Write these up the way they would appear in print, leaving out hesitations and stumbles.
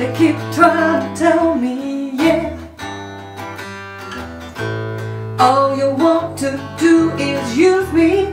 They keep trying to tell me, yeah, all you want to do is use me.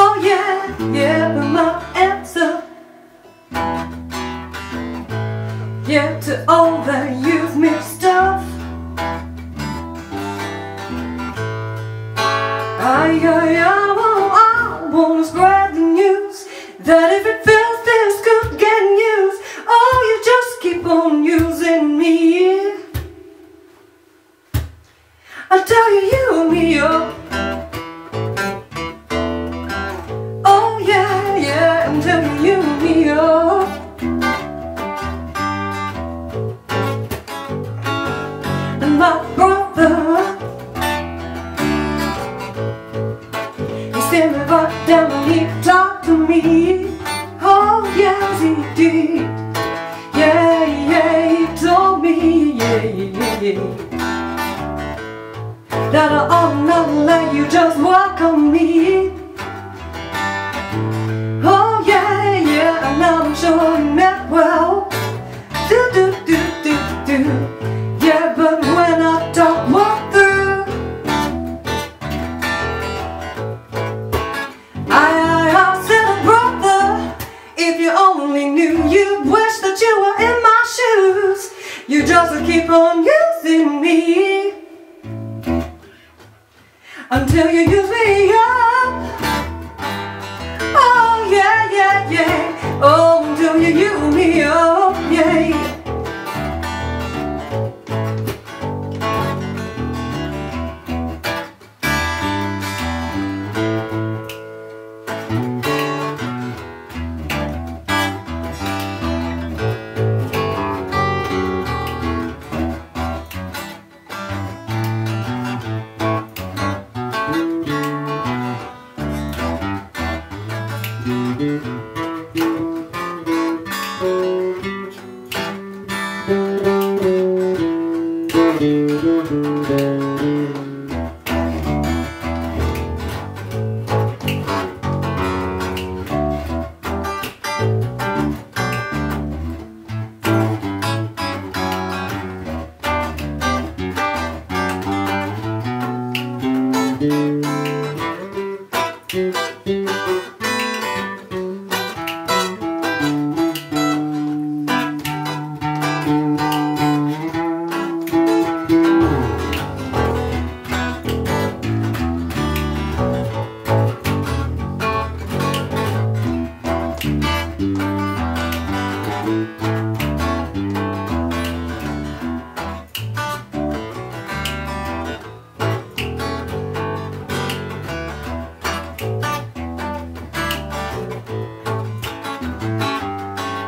Oh yeah, yeah, but my answer, yeah, to all that use me stuff. I wanna spread the news that if it feels this good getting used, oh, you just keep on using me. I tell you, you me up. Oh yeah, yeah, I'm telling you me up. And my brother, but then he talked to me. Oh yes he did. Yeah, yeah, he told me, yeah, yeah, yeah, that I ought not let you just walk on me. Oh yeah, yeah, and I'm sure he meant well. Do do do do do. Yeah, but when I talk more, you were in my shoes, you just keep on using me until you use me up. Oh yeah, yeah, yeah. Oh, until you use me up, yeah.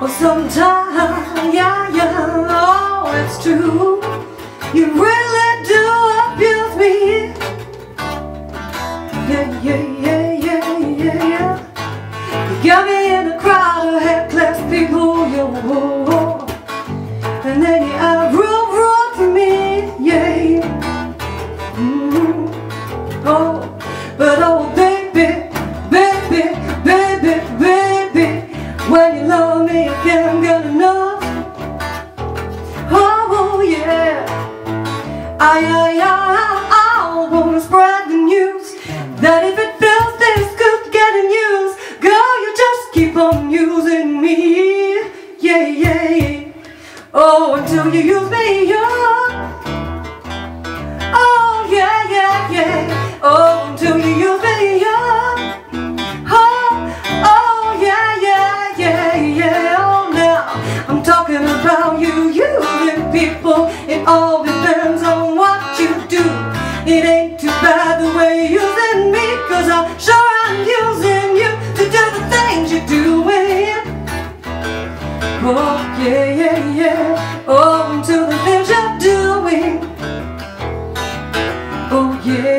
Well, sometimes, yeah, yeah, oh, it's true, you really do abuse me. Yeah, yeah, yeah, yeah, yeah, yeah. You got me in a crowd of head-class people, yo, and then you are rude to me, yeah. Oh, but oh, baby, baby, baby, baby, when you love me, I can't get enough. Oh yeah, I wanna spread the news that if it feels this good getting used, girl, you just keep on using me. Yeah, yeah. Oh, until you use me, yeah. Oh yeah, yeah, yeah. Oh, until you use me, yeah. About you using people, it all depends on what you do. It ain't too bad the way you're using me, cause I'm sure I'm using you to do the things you're doing. Oh yeah, yeah, yeah. Oh, to the things you're doing. Oh yeah,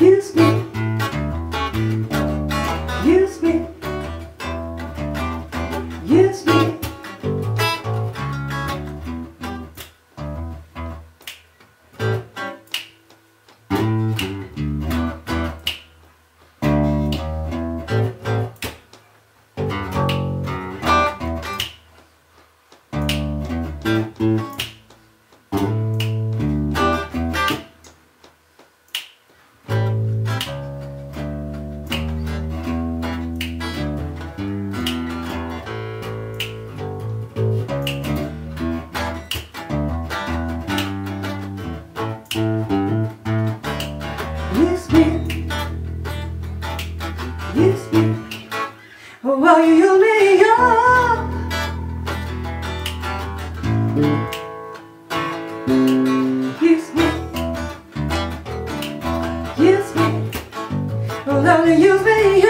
yeah. Use me. Use me, use me. Love you, use me up.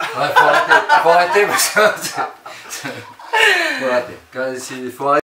Ouais, faut arrêter parce que... Faut arrêter.